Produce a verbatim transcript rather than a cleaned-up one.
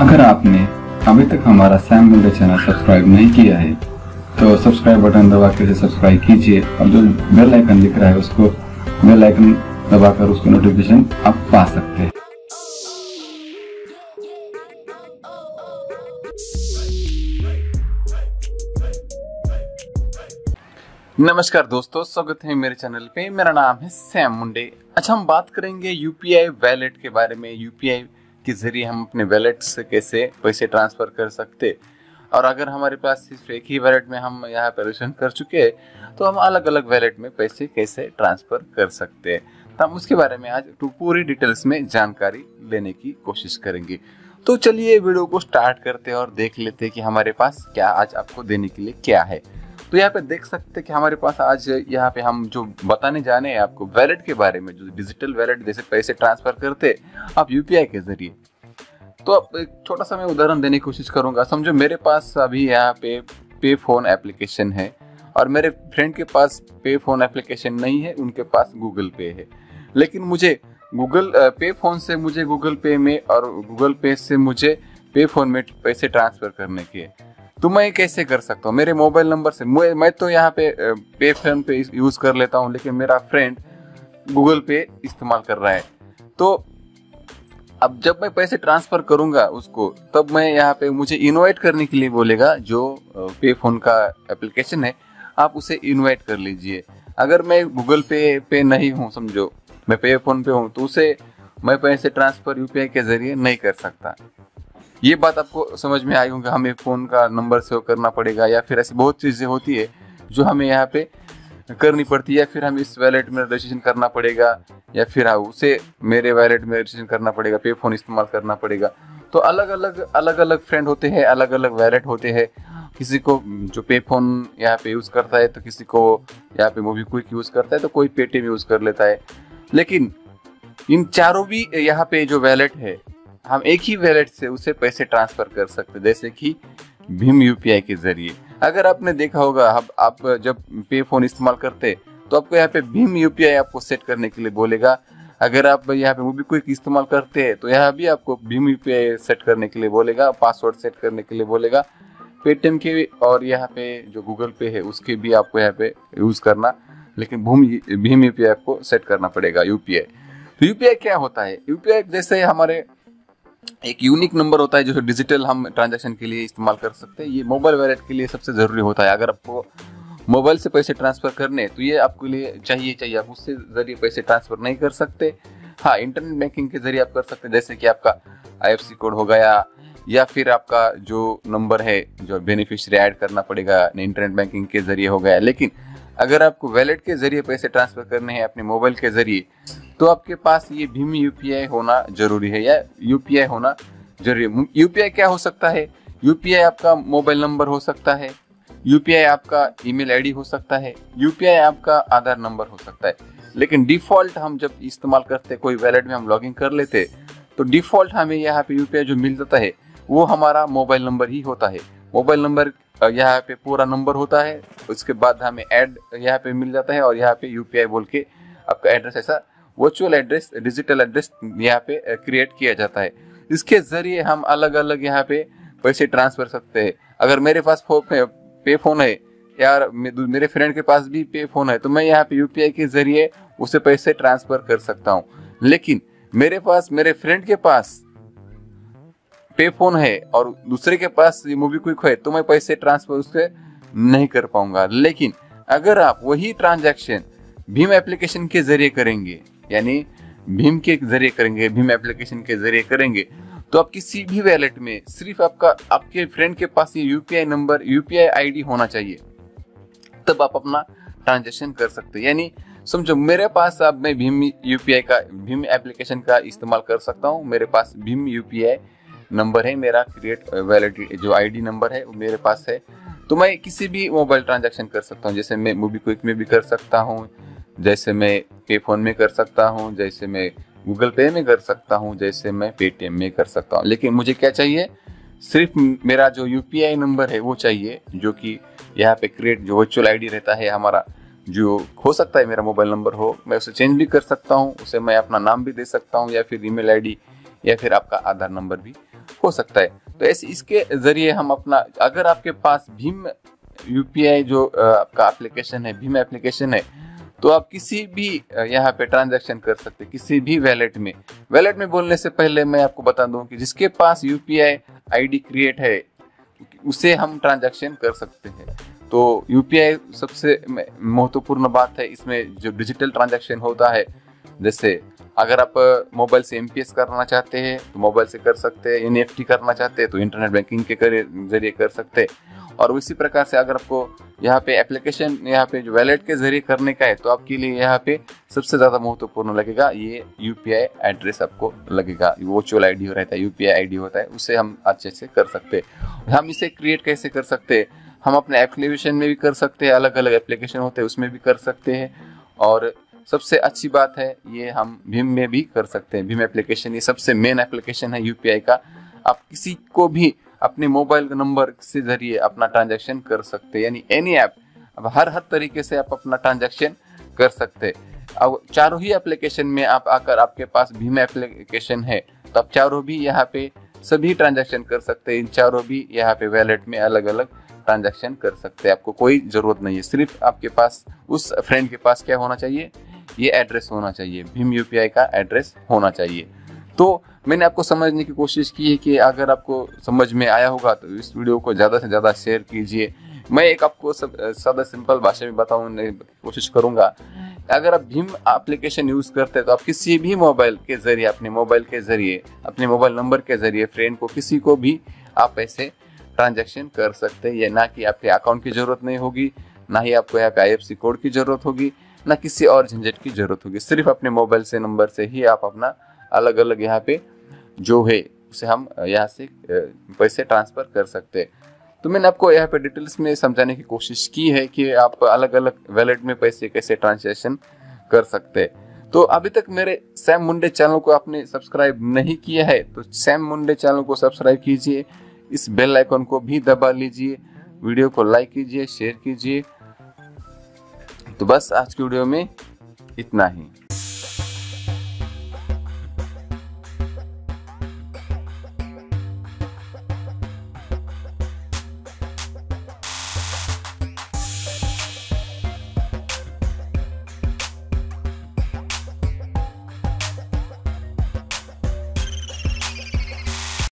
अगर आपने अभी तक हमारा सैम मुंडे चैनल सब्सक्राइब नहीं किया है तो सब्सक्राइब बटन दबा के सब्सक्राइब कीजिए और जो बेल आइकन दिख रहा है उसको बेल आइकन दबाकर उसको नोटिफिकेशन आप पा सकते हैं। नमस्कार दोस्तों, स्वागत है मेरे चैनल पे। मेरा नाम है सैम मुंडे। अच्छा, हम बात करेंगे यूपीआई वैलेट के बारे में। यूपीआई के जरिए हम अपने वैलेट से कैसे पैसे ट्रांसफर कर सकते, और अगर हमारे पास सिर्फ एक ही वैलेट में हम यहाँ परिश्रम कर चुके हैं तो हम अलग अलग वैलेट में पैसे कैसे ट्रांसफर कर सकते हैं, तो हम उसके बारे में आज पूरी डिटेल्स में जानकारी लेने की कोशिश करेंगे। तो चलिए वीडियो को स्टार्ट करते हैं और देख लेते हैं कि हमारे पास क्या आज आपको देने के लिए क्या है। तो यहाँ पे देख सकते हैं कि हमारे पास आज यहाँ पे हम जो बताने जाने हैं आपको वैलेट के बारे में, जो डिजिटल वैलेट जैसे पैसे ट्रांसफर करते आप यूपीआई के जरिए। तो अब एक छोटा सा मैं उदाहरण देने की कोशिश करूंगा। समझो मेरे पास अभी यहाँ पे पे फोन एप्लीकेशन है और मेरे फ्रेंड के पास पे फोन एप्लीकेशन नहीं है, उनके पास गूगल पे है। लेकिन मुझे गूगल पे फोन से मुझे गूगल पे में और गूगल पे से मुझे पे फोन में पैसे ट्रांसफ़र करने के, तो मैं कैसे कर सकता हूँ? मेरे मोबाइल नंबर से मैं मैं तो यहाँ पे पे फोन पे यूज़ कर लेता हूँ, लेकिन मेरा फ्रेंड गूगल पे इस्तेमाल कर रहा है। तो अब जब मैं पैसे ट्रांसफ़र करूंगा उसको, तब मैं यहाँ पे मुझे इनवाइट करने के लिए बोलेगा, जो पे फोन का एप्लीकेशन है आप उसे इनवाइट कर लीजिए। अगर मैं गूगल पे पे नहीं हूँ, समझो मैं पे फोन पे हूँ, तो उसे मैं पैसे ट्रांसफ़र यूपीआई के ज़रिए नहीं कर सकता। ये बात आपको समझ में आई होगी। हमें फ़ोन का नंबर सेव करना पड़ेगा या फिर ऐसी बहुत चीज़ें होती है जो हमें यहाँ पर करनी पड़ती है, या फिर हम इस वैलेट में रजिस्ट्रेशन करना पड़ेगा, या फिर हाँ उसे मेरे वैलेट में रजिस्ट्रेशन करना पड़ेगा, पे फोन इस्तेमाल करना पड़ेगा। तो अलग अलग अलग अलग फ्रेंड होते हैं, अलग अलग वैलेट होते हैं। किसी को जो पे फोन यहाँ पे यूज़ करता है, तो किसी को यहाँ पे मोबी क्विक यूज़ करता है, तो कोई पेटीएम यूज़ कर लेता है। लेकिन इन चारों भी यहाँ पे जो वैलेट है, हम एक ही वैलेट से उसे पैसे ट्रांसफ़र कर सकते, जैसे कि भीम यूपीआई के ज़रिए। अगर आपने देखा होगा, आप, आप जब पे फोन इस्तेमाल करते तो आपको यहाँ पे भीम यूपीआई आपको सेट करने के लिए बोलेगा। अगर आप यहाँ पे मोबी क्विक इस्तेमाल करते हैं तो यहाँ भी आपको भीम यूपीआई सेट करने के लिए बोलेगा, पासवर्ड सेट करने के लिए बोलेगा। पेटीएम के और यहाँ पे जो गूगल पे है उसके भी आपको यहाँ पे यूज़ करना, लेकिन भीम भीम यूपीआई आपको सेट करना पड़ेगा यूपीआई। तो यूपीआई क्या होता है? यूपीआई जैसे हमारे एक यूनिक नंबर होता है जो डिजिटल हम ट्रांजैक्शन के लिए इस्तेमाल कर सकते हैं। ये मोबाइल वैलेट के लिए सबसे ज़रूरी होता है। अगर आपको मोबाइल से पैसे ट्रांसफ़र करने तो ये आपके लिए चाहिए चाहिए आप उससे ज़रिए पैसे ट्रांसफ़र नहीं कर सकते। हाँ, इंटरनेट बैंकिंग के जरिए आप कर सकते हैं, जैसे कि आपका आईएफएससी कोड हो गया, या फिर आपका जो नंबर है जो बेनिफिशरी ऐड करना पड़ेगा इंटरनेट बैंकिंग के जरिए हो गया। लेकिन अगर आपको वैलेट के ज़रिए पैसे ट्रांसफ़र करने हैं अपने मोबाइल के ज़रिए, तो आपके पास ये भीम यूपीआई होना ज़रूरी है, या यूपीआई होना जरूरी। यूपीआई क्या हो सकता है? यूपीआई आपका मोबाइल नंबर हो सकता है, यूपीआई आपका ईमेल आईडी हो सकता है, यूपीआई आपका आधार नंबर हो सकता है। लेकिन डिफ़ॉल्ट हम जब इस्तेमाल करते, कोई वैलेट में हम लॉगिन कर लेते, तो डिफ़ॉल्ट हमें यहाँ पे यूपीआई जो मिल जाता है वो हमारा मोबाइल नंबर ही होता है। मोबाइल नंबर यहाँ पे पूरा नंबर होता है, उसके बाद हमें ऐड यहाँ पे मिल जाता है, और यहाँ पे यूपीआई बोल के आपका एड्रेस, ऐसा वर्चुअल एड्रेस, डिजिटल एड्रेस यहाँ पे क्रिएट किया जाता है। इसके ज़रिए हम अलग अलग यहाँ पे पैसे ट्रांसफ़र सकते हैं। अगर मेरे पास पे फोन है, यार मेरे फ्रेंड के पास भी पे फोन है, तो मैं यहाँ पे यूपीआई के ज़रिए उसे पैसे ट्रांसफ़र कर सकता हूँ। लेकिन मेरे पास मेरे फ्रेंड के पास पे फोन है और दूसरे के पास मोबी क्विक है, तो मैं पैसे ट्रांसफ़र उससे नहीं कर पाऊंगा। लेकिन अगर आप वही ट्रांजैक्शन भीम एप्लीकेशन के ज़रिए करेंगे, यानी भीम के ज़रिए करेंगे, भीम एप्लीकेशन के ज़रिए करेंगे, तो आप किसी भी वैलेट में सिर्फ आपका आपके फ्रेंड के पास ये यूपीआई नंबर, यूपीआई आईडी होना चाहिए, तब आप अपना ट्रांजैक्शन कर सकते। यानी समझो मेरे पास अब मैं भीम यूपीआई का, भीम एप्लीकेशन का इस्तेमाल कर सकता हूँ। मेरे पास भीम यूपीआई नंबर है, मेरा क्रिएट वैलेट जो आईडी नंबर है वो मेरे पास है, तो मैं किसी भी मोबाइल ट्रांजैक्शन कर सकता हूँ। जैसे मैं मोबी क्विक में भी कर सकता हूँ, जैसे मैं पे फोन में कर सकता हूँ, जैसे मैं गूगल पे में कर सकता हूँ, जैसे मैं पेटीएम में कर सकता हूँ। लेकिन मुझे क्या चाहिए? सिर्फ मेरा जो यूपीआई नंबर है वो चाहिए, जो कि यहाँ पे क्रिएट जो वर्चुअल आईडी रहता है हमारा, जो हो सकता है मेरा मोबाइल नंबर हो, मैं उसे चेंज भी कर सकता हूँ, उसे मैं अपना नाम भी दे सकता हूँ, या फिर ईमेल आईडी, या फिर आपका आधार नंबर भी हो सकता है। तो ऐसे इसके जरिए हम अपना, अगर आपके पास भीम यूपीआई जो आपका एप्लीकेशन है, भीम एप्लीकेशन है, तो आप किसी भी यहाँ पे ट्रांजैक्शन कर सकते हैं, किसी भी वैलेट में। वैलेट में बोलने से पहले मैं आपको बता दूं कि जिसके पास यूपीआई आईडी क्रिएट है उसे हम ट्रांजैक्शन कर सकते हैं। तो यूपीआई सबसे महत्वपूर्ण बात है, इसमें जो डिजिटल ट्रांजैक्शन होता है, जैसे अगर आप मोबाइल से एमपीएस करना चाहते हैं तो मोबाइल से कर सकते हैं, एनएफटी करना चाहते हैं तो इंटरनेट बैंकिंग के जरिए कर सकते हैं। और इसी प्रकार से अगर आपको यहाँ पे एप्लीकेशन यहाँ पे जो वैलेट के जरिए करने का है तो आपके लिए यहाँ पे सबसे ज़्यादा महत्वपूर्ण लगेगा ये यूपीआई एड्रेस आपको लगेगा। वर्चुअल आई डी रहता है, यूपीआई आई डी होता है, उसे हम अच्छे से कर सकते हैं। हम इसे क्रिएट कैसे कर सकते हैं? हम अपने एप्लीकेशन में भी कर सकते हैं, अलग अलग एप्लीकेशन होते हैं उसमें भी कर सकते हैं, और सबसे अच्छी बात है ये हम भीम में भी कर सकते हैं। भीम एप्लीकेशन ये सबसे मेन एप्लीकेशन है यूपीआई का। आप किसी को भी अपने मोबाइल नंबर से जरिए अपना ट्रांजैक्शन कर सकते हैं, यानी एनी ऐप, अब हर हर तरीके से आप अपना ट्रांजैक्शन कर सकते हैं। अब चारों ही एप्लीकेशन में आप आकर, आपके पास भीम एप्लीकेशन है तो आप चारों भी यहाँ पे सभी ट्रांजैक्शन कर सकते हैं। इन चारों भी यहाँ पे वैलेट में अलग अलग ट्रांजैक्शन कर सकते हैं। आपको कोई ज़रूरत नहीं है, सिर्फ आपके पास उस फ्रेंड के पास क्या होना चाहिए, ये एड्रेस होना चाहिए, भीम यूपीआई का एड्रेस होना चाहिए। तो मैंने आपको समझने की कोशिश की है कि अगर आपको समझ में आया होगा तो इस वीडियो को ज़्यादा से ज़्यादा शेयर कीजिए। मैं एक आपको सादा सिंपल भाषा में बताऊँ कोशिश करूँगा। अगर आप भीम एप्लीकेशन यूज़ करते हैं तो आप किसी भी मोबाइल के ज़रिए, अपने मोबाइल के ज़रिए, अपने मोबाइल नंबर के ज़रिए फ्रेंड को, किसी को भी आप ऐसे ट्रांजैक्शन कर सकते हैं। ना कि आपके अकाउंट की ज़रूरत नहीं होगी, ना ही आपको यहाँ पे आईएफएससी कोड की ज़रूरत होगी, ना किसी और झंझट की ज़रूरत होगी। सिर्फ अपने मोबाइल से नंबर से ही आप अपना अलग अलग यहाँ पे जो है उसे हम यहाँ से पैसे ट्रांसफ़र कर सकते हैं। तो मैंने आपको यहाँ पे डिटेल्स में समझाने की कोशिश की है कि आप अलग अलग वैलेट में पैसे कैसे ट्रांजैक्शन कर सकते हैं। तो अभी तक मेरे सैम मुंडे चैनल को आपने सब्सक्राइब नहीं किया है तो सैम मुंडे चैनल को सब्सक्राइब कीजिए, इस बेल आइकॉन को भी दबा लीजिए, वीडियो को लाइक कीजिए, शेयर कीजिए। तो बस आज की वीडियो में इतना ही।